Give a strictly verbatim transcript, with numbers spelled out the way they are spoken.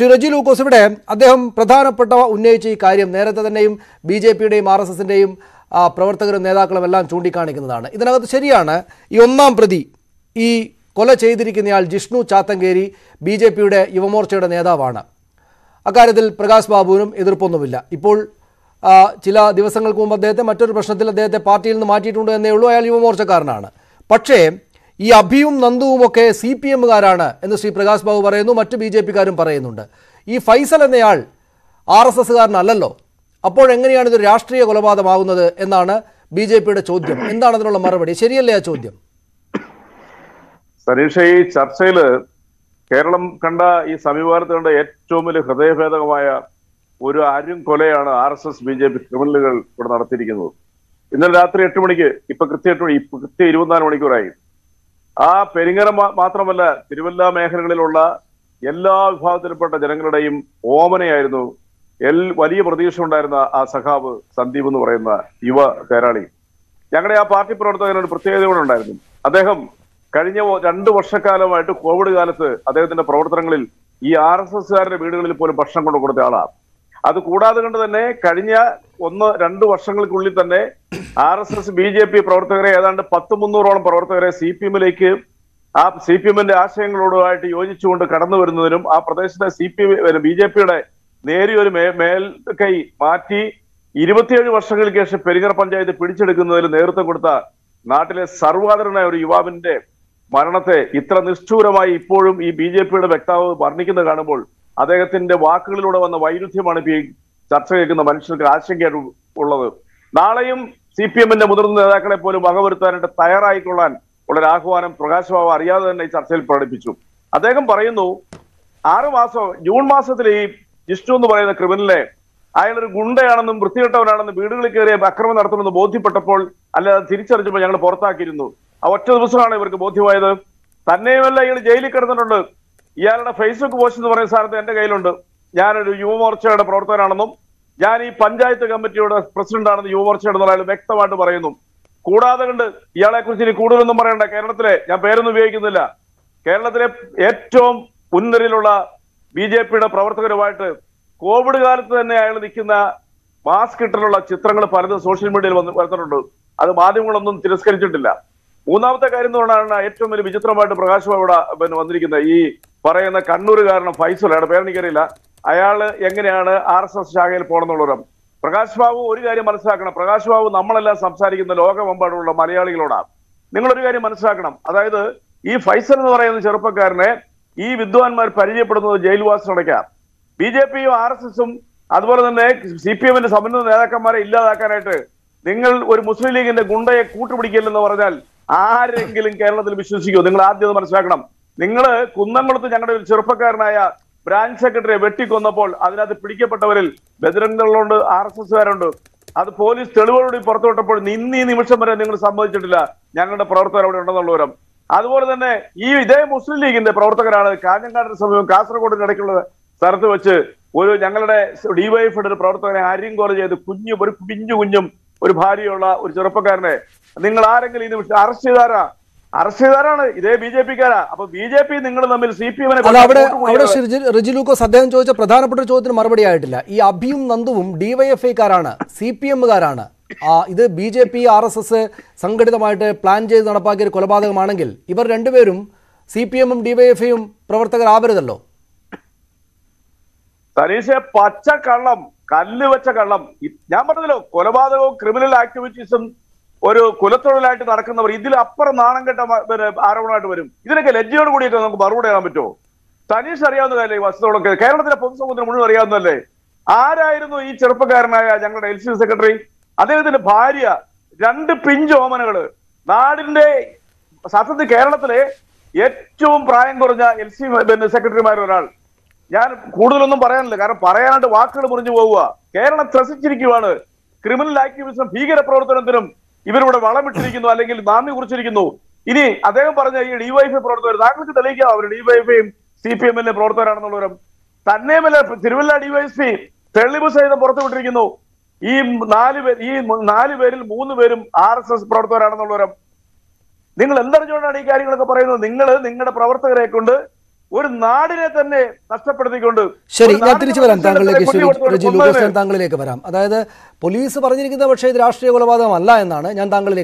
ശ്രീ റജി ലൂക്കോസ് ഇവിടെ അദ്ദേഹം പ്രധാനപ്പെട്ടവ ഉന്നയിച്ച ഈ കാര്യം നേരത്തെ തന്നെയും ബി ജെ പിയുടെയും ആർ എസ് എസിൻ്റെയും പ്രവർത്തകരും നേതാക്കളും എല്ലാം ചൂണ്ടിക്കാണിക്കുന്നതാണ്. ഇതിനകത്ത് ശരിയാണ്, ഈ ഒന്നാം പ്രതി ഈ കൊല ചെയ്തിരിക്കുന്നയാൾ ജിഷ്ണു ചാത്തങ്കേരി ബി ജെ പിയുടെ യുവമോർച്ചയുടെ നേതാവാണ്. അക്കാര്യത്തിൽ പ്രകാശ് ബാബുവിനും എതിർപ്പൊന്നുമില്ല. ഇപ്പോൾ ചില ദിവസങ്ങൾക്ക് മുമ്പ് അദ്ദേഹത്തെ മറ്റൊരു പ്രശ്നത്തിൽ അദ്ദേഹത്തെ പാർട്ടിയിൽ നിന്ന് മാറ്റിയിട്ടുണ്ട് എന്നേ ഉള്ളൂ. അയാൾ യുവമോർച്ചക്കാരനാണ്. പക്ഷേ ഈ അഭിയും നന്ദുവുമൊക്കെ സി പി എമ്മുകാരാണ് എന്ന് ശ്രീ പ്രകാശ് ബാബു പറയുന്നു, മറ്റ് ബി ജെ പിക്കാരും പറയുന്നുണ്ട്. ഈ ഫൈസൽ എന്നയാൾ ആർ എസ് എസ്സുകാരനല്ലല്ലോ, അപ്പോഴെങ്ങനെയാണ് ഇതൊരു രാഷ്ട്രീയ കൊലപാതകമാകുന്നത് എന്നാണ് ബി ജെ പിയുടെ ചോദ്യം. എന്താണ് അതിനുള്ള മറുപടി? ശരിയല്ലേ ആ ചോദ്യം? സരീഷ്, ഈ ചർച്ചയിൽ കേരളം കണ്ട, ഈ സമീപകാലത്ത് കണ്ട ഏറ്റവും വലിയ ഹൃദയഭേദകമായ ഒരു ആരും കൊലയാണ് R S S B J P ക്രിമിനലുകൾ ഇവിടെ നടത്തിയിരിക്കുന്നത്. ഇന്നലെ രാത്രി എട്ട് മണിക്ക് ഇപ്പൊ കൃത്യ എട്ട് മണി ഇപ്പൊ കൃത്യ ഇരുപത്തിനാല് മണിക്കൂറായി. ആ പെരിങ്ങര മാത്രമല്ല, തിരുവല്ല മേഖലകളിലുള്ള എല്ലാ വിഭാഗത്തിൽപ്പെട്ട ജനങ്ങളുടെയും ഓമനയായിരുന്നു എൽ വലിയ പ്രതീക്ഷ ഉണ്ടായിരുന്ന ആ സഖാവ് സന്ദീപ് എന്ന് പറയുന്ന യുവ തേരാളി. ഞങ്ങളുടെ ആ പാർട്ടി പ്രവർത്തകനൊരു പ്രത്യേകതയോടെ ഉണ്ടായിരുന്നു. അദ്ദേഹം കഴിഞ്ഞ രണ്ടു വർഷക്കാലമായിട്ട് കോവിഡ് കാലത്ത് അദ്ദേഹത്തിന്റെ പ്രവർത്തനങ്ങളിൽ ഈ ആർ എസ് എസ്സുകാരുടെ വീടുകളിൽ പോലും ഭക്ഷണം കൊണ്ടു കൊടുത്ത ആളാണ്. അത് കൂടാതെ കൊണ്ട് തന്നെ കഴിഞ്ഞ ഒന്ന് രണ്ട് വർഷങ്ങൾക്കുള്ളിൽ തന്നെ R S S B J P പ്രവർത്തകരെ ഏതാണ്ട് പത്ത് മുന്നൂറോളം പ്രവർത്തകരെ സി പി എമ്മിലേക്ക് ആ സി പി എമ്മിന്റെ ആശയങ്ങളോടുമായിട്ട് യോജിച്ചുകൊണ്ട് കടന്നു വരുന്നതിനും ആ പ്രദേശത്തെ സി പി ബി ജെ പിയുടെ നേരിയൊരു മേ മേൽ കൈ മാറ്റി ഇരുപത്തിയേഴ് വർഷങ്ങൾക്ക് ശേഷം പെരിങ്ങർ പഞ്ചായത്ത് പിടിച്ചെടുക്കുന്നതിൽ നേതൃത്വം കൊടുത്ത നാട്ടിലെ സർവ്വാധരനായ ഒരു യുവാവിന്റെ മരണത്തെ ഇത്ര നിഷ്ഠൂരമായി ഇപ്പോഴും ഈ ബി ജെ പിയുടെ വക്താവ് വർണ്ണിക്കുന്നത് കാണുമ്പോൾ അദ്ദേഹത്തിന്റെ വാക്കുകളിലൂടെ വന്ന വൈരുദ്ധ്യമാണ് ഇപ്പൊ ഈ ചർച്ച കേൾക്കുന്ന മനുഷ്യർക്ക് ആശങ്കയായിട്ട് ഉള്ളത്. നാളെയും സി പി എമ്മിന്റെ മുതിർന്ന നേതാക്കളെ പോലും വകവരുത്താനായിട്ട് തയ്യാറായിക്കൊള്ളാൻ ഉള്ളൊരു ആഹ്വാനം പ്രകാശ് ബാബു അറിയാതെ തന്നെ ഈ ചർച്ചയിൽ പ്രകടിപ്പിച്ചു. അദ്ദേഹം പറയുന്നു, ആറു മാസം ജൂൺ മാസത്തിൽ ഈ ജിഷ്ണു എന്ന് പറയുന്ന ക്രിമിനലിനെ അയാളൊരു ഗുണ്ടയാണെന്നും വൃത്തികെട്ടവനാണെന്നും വീടുകളിൽ കയറി അക്രമം നടത്തുമെന്ന് ബോധ്യപ്പെട്ടപ്പോൾ, അല്ലാതെ തിരിച്ചറിഞ്ഞപ്പോൾ ഞങ്ങൾ പുറത്താക്കിയിരുന്നു. ആ ഒറ്റ ദിവസമാണ് ഇവർക്ക് ബോധ്യമായത്. തന്നെയുമല്ല, ഇയാൾ ജയിലിൽ കിടന്നിട്ടുണ്ട്. ഇയാളുടെ ഫേസ്ബുക്ക് പോസ്റ്റ് എന്ന് പറയുന്ന സാധനത്ത് എന്റെ കയ്യിലുണ്ട്. ഞാനൊരു യുവമോർച്ചയുടെ പ്രവർത്തകനാണെന്നും ഞാൻ ഈ പഞ്ചായത്ത് കമ്മിറ്റിയുടെ പ്രസിഡന്റ് ആണെന്ന് യുവമോർച്ചയുടെ അയാൾ വ്യക്തമായിട്ട് പറയുന്നു. കൂടാതെ കണ്ട് ഇയാളെ കുറിച്ച് ഇനി കൂടുതലൊന്നും പറയണ്ട. കേരളത്തിലെ, ഞാൻ പേരൊന്നും ഉപയോഗിക്കുന്നില്ല, കേരളത്തിലെ ഏറ്റവും മുൻനിരയിലുള്ള ബി ജെ പിയുടെ പ്രവർത്തകരുമായിട്ട് കോവിഡ് കാലത്ത് തന്നെ അയാൾ നിൽക്കുന്ന മാസ്ക് ഇട്ടിലുള്ള ചിത്രങ്ങൾ പലതും സോഷ്യൽ മീഡിയയിൽ വന്ന് വരുന്നുണ്ട്. അത് മാധ്യമങ്ങളൊന്നും തിരസ്കരിച്ചിട്ടില്ല. മൂന്നാമത്തെ കാര്യം എന്ന് പറഞ്ഞാൽ ഏറ്റവും വലിയ വിചിത്രമായിട്ട് പ്രകാശ് ബാബു ഇവിടെ പിന്നെ വന്നിരിക്കുന്ന ഈ പറയുന്ന കണ്ണൂരുകാരൻ ഫൈസൽ, അയാളുടെ പേരെനിക്കറിയില്ല, അയാള് എങ്ങനെയാണ് ആർ എസ് എസ് ശാഖയിൽ പോകണമെന്നുള്ളവരും. പ്രകാശ് ബാബു ഒരു കാര്യം മനസ്സിലാക്കണം, പ്രകാശ് ബാബു നമ്മളെല്ലാം സംസാരിക്കുന്ന ലോകമെമ്പാടുമുള്ള മലയാളികളോടാണ്. നിങ്ങളൊരു കാര്യം മനസ്സിലാക്കണം, അതായത് ഈ ഫൈസൽ എന്ന് പറയുന്ന ചെറുപ്പക്കാരനെ ഈ വിദ്വാൻമാർ പരിചയപ്പെടുന്നത് ജയിൽവാസത്തിനടയ്ക്കാം. ബി ജെ പിയും ആർ എസ് എസും അതുപോലെ തന്നെ സി പി എമ്മിന്റെ സമന്വയ നേതാക്കന്മാരെ ഇല്ലാതാക്കാനായിട്ട് നിങ്ങൾ ഒരു മുസ്ലിം ലീഗിന്റെ ഗുണ്ടയെ കൂട്ടുപിടിക്കില്ലെന്ന് പറഞ്ഞാൽ ആരെങ്കിലും കേരളത്തിൽ വിശ്വസിക്കൂ? നിങ്ങൾ ആദ്യം മനസ്സിലാക്കണം. നിങ്ങൾ കുന്നംകുളത്ത് ഞങ്ങളുടെ ഒരു ചെറുപ്പക്കാരനായ ബ്രാഞ്ച് സെക്രട്ടറിയെ വെട്ടിക്കൊന്നപ്പോൾ അതിനകത്ത് പിടിക്കപ്പെട്ടവരിൽ ബജരംഗളുണ്ട്, ആർ എസ് എസ്സുകാരുണ്ട്. അത് പോലീസ് തെളിവുകളോട് പുറത്തുവിട്ടപ്പോൾ ഇന്നീ നിമിഷം വരെ നിങ്ങൾ സമ്മതിച്ചിട്ടില്ല ഞങ്ങളുടെ പ്രവർത്തകർ അവിടെ ഉണ്ടെന്നുള്ളവരും. അതുപോലെ തന്നെ ഈ ഇതേ മുസ്ലിം ലീഗിന്റെ പ്രവർത്തകരാണ് കാഞ്ഞങ്ങാടിന് സമീപം കാസർഗോഡിന് ഇടയ്ക്കുള്ള സ്ഥലത്ത് വെച്ച് ഒരു ഞങ്ങളുടെ ഡിവൈഎഫിയുടെ ഒരു പ്രവർത്തകനെ ആര്യംകൊല ചെയ്ത് കുഞ്ഞു ഒരു പിഞ്ചു കുഞ്ഞും ഒരു ഭാര്യയുള്ള ഒരു ചെറുപ്പക്കാരനെ നിങ്ങൾ ആരെങ്കിലും ഈ നിമിഷം അറസ്റ്റ് ചെയ്താരാ? അറസ്റ്റ് ചെയ്താരാണ് ഇതേ ബി ജെ പിക്കാരാ. അപ്പൊ ബി ജെ പി നിങ്ങൾ തമ്മിൽ സി പി എമ്മിനെ റിജി ലൂക്കോസ് അദ്ദേഹം ചോദിച്ച പ്രധാനപ്പെട്ട ചോദ്യത്തിന് മറുപടി ആയിട്ടില്ല. ഈ അഭിയും നന്ദുവും ഡിവൈഎഫ് ഐക്കാരാണ്, സി പി എമ്മുകാരാണ്. ഇത് B J P R S S സംഘടിതമായിട്ട് പ്ലാൻ ചെയ്ത് നടപ്പാക്കിയ ഒരു കൊലപാതകമാണെങ്കിൽ ഇവർ രണ്ടുപേരും സി പി എമ്മും ഡിവൈഎഫ്ഐയും പ്രവർത്തകർ ആവരുതല്ലോ. സരീഷെ, പച്ച കള്ളം, കല്ല് വെച്ച കള്ളം. ഞാൻ പറഞ്ഞല്ലോ, കൊലപാതകവും ക്രിമിനൽ ആക്ടിവിറ്റീസും ഒരു കുലത്തൊഴിലായിട്ട് നടക്കുന്നവർ ഇതിലപ്പുറം നാണം കെട്ട ആരോപണമായിട്ട് വരും. ഇതിനൊക്കെ ലജ്ജയോട് കൂടിയൊക്കെ നമുക്ക് മറുപടി ചെയ്യാൻ പറ്റുമോ? സരീഷ് അറിയാവുന്നതല്ലേ ഈ വസ്തുതകളൊക്കെ, കേരളത്തിലെ പൊതുസമൂഹത്തിന് മുഴുവൻ അറിയാവുന്നതല്ലേ. ആരായിരുന്നു ഈ ചെറുപ്പക്കാരനായ ഞങ്ങളുടെ എൽ സി സെക്രട്ടറി? അദ്ദേഹത്തിന്റെ ഭാര്യ, രണ്ട് പിഞ്ചോമനകള്, നാടിന്റെ സത്യത്തിൽ കേരളത്തിലെ ഏറ്റവും പ്രായം കുറഞ്ഞ എൽ സി പിന്നെ സെക്രട്ടറിമാരൊരാൾ. ഞാൻ കൂടുതലൊന്നും പറയാനില്ല, കാരണം പറയാനായിട്ട് വാക്കുകൾ മുറിഞ്ഞു പോവുക. കേരളം ത്രസിച്ചിരിക്കുകയാണ്. ക്രിമിനൽ ആക്ടിവിസം, ഭീകര പ്രവർത്തനത്തിനും ഇവരിവിടെ വളമിട്ടിരിക്കുന്നു, അല്ലെങ്കിൽ നാന്ദി കുറിച്ചിരിക്കുന്നു. ഇനി അദ്ദേഹം പറഞ്ഞ ഈ ഡിവൈഎഫ്ഐ പ്രവർത്തകർ താങ്കൾക്ക് തെളിയിക്കാം അവർ ഡിവൈഎഫ്ഐയും സി പി എമ്മിന്റെ പ്രവർത്തകരാണെന്നുള്ളവരും. തന്നെയുമല്ല, തിരുവല്ല ഡിവൈഎസ്പി തെളിവ് സഹിതം പുറത്തുവിട്ടിരിക്കുന്നു. ഈ നാല് പേര് ഈ നാല് പേരിൽ മൂന്ന് പേരും ആർ എസ് എസ് പ്രവർത്തകരാണെന്നുള്ളവരും. നിങ്ങൾ എന്തറിഞ്ഞുകൊണ്ടാണ് ഈ കാര്യങ്ങളൊക്കെ പറയുന്നത്? നിങ്ങൾ നിങ്ങളുടെ പ്രവർത്തകരെ കൊണ്ട് ശരി, ഞാൻ തിരിച്ചു വരാം താങ്കളിലേക്ക്. ശരി റെജി ലൂക്കോസ്, ഞാൻ താങ്കളിലേക്ക് വരാം. അതായത് പോലീസ് പറഞ്ഞിരിക്കുന്നത് പക്ഷേ ഇത് രാഷ്ട്രീയ കൊലപാതകമല്ല എന്നാണ്. ഞാൻ താങ്കളിലേക്ക്